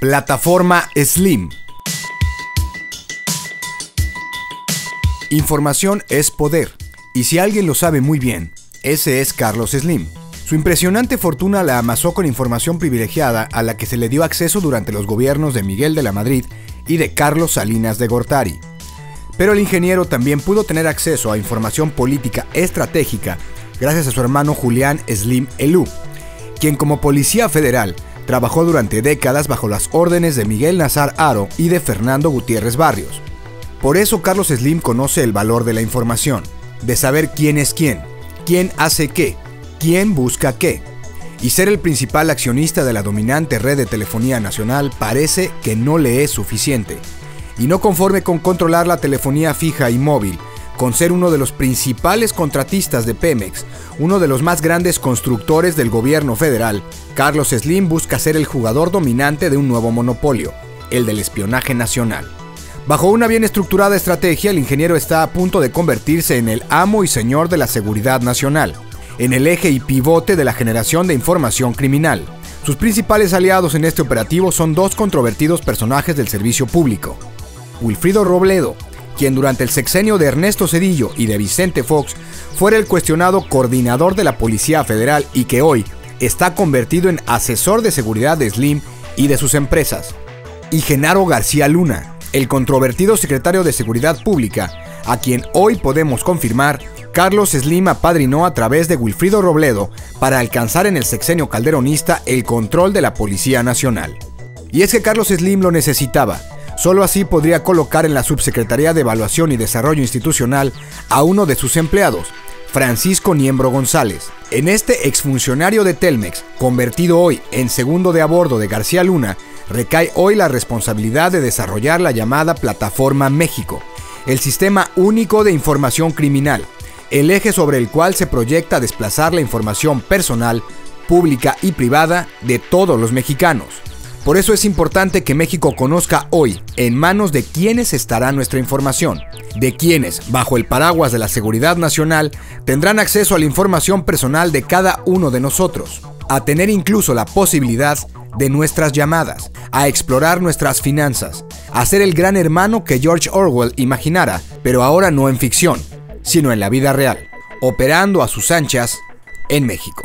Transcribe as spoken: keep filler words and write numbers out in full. Plataforma Slim. Información es poder, y si alguien lo sabe muy bien, ese es Carlos Slim. Su impresionante fortuna la amasó con información privilegiada a la que se le dio acceso durante los gobiernos de Miguel de la Madrid y de Carlos Salinas de Gortari. Pero el ingeniero también pudo tener acceso a información política estratégica gracias a su hermano Julián Slim Elú, quien como policía federal trabajó durante décadas bajo las órdenes de Miguel Nazar Haro y de Fernando Gutiérrez Barrios. Por eso Carlos Slim conoce el valor de la información, de saber quién es quién, quién hace qué, quién busca qué, y ser el principal accionista de la dominante red de telefonía nacional parece que no le es suficiente. Y no conforme con controlar la telefonía fija y móvil, con ser uno de los principales contratistas de Pemex, uno de los más grandes constructores del gobierno federal, Carlos Slim busca ser el jugador dominante de un nuevo monopolio, el del espionaje nacional. Bajo una bien estructurada estrategia, el ingeniero está a punto de convertirse en el amo y señor de la seguridad nacional, en el eje y pivote de la generación de información criminal. Sus principales aliados en este operativo son dos controvertidos personajes del servicio público: Wilfrido Robledo, quien durante el sexenio de Ernesto Zedillo y de Vicente Fox fuera el cuestionado coordinador de la Policía Federal y que hoy está convertido en asesor de seguridad de Slim y de sus empresas. Y Genaro García Luna, el controvertido secretario de Seguridad Pública, a quien hoy podemos confirmar Carlos Slim apadrinó a través de Wilfrido Robledo para alcanzar en el sexenio calderonista el control de la Policía Nacional. Y es que Carlos Slim lo necesitaba. Solo así podría colocar en la Subsecretaría de Evaluación y Desarrollo Institucional a uno de sus empleados, Francisco Niembro González. En este exfuncionario de Telmex, convertido hoy en segundo de a bordo de García Luna, recae hoy la responsabilidad de desarrollar la llamada Plataforma México, el sistema único de información criminal, el eje sobre el cual se proyecta desplazar la información personal, pública y privada de todos los mexicanos. Por eso es importante que México conozca hoy en manos de quiénes estará nuestra información, de quiénes, bajo el paraguas de la seguridad nacional, tendrán acceso a la información personal de cada uno de nosotros, a tener incluso la posibilidad de nuestras llamadas, a explorar nuestras finanzas, a ser el gran hermano que George Orwell imaginara, pero ahora no en ficción, sino en la vida real, operando a sus anchas en México.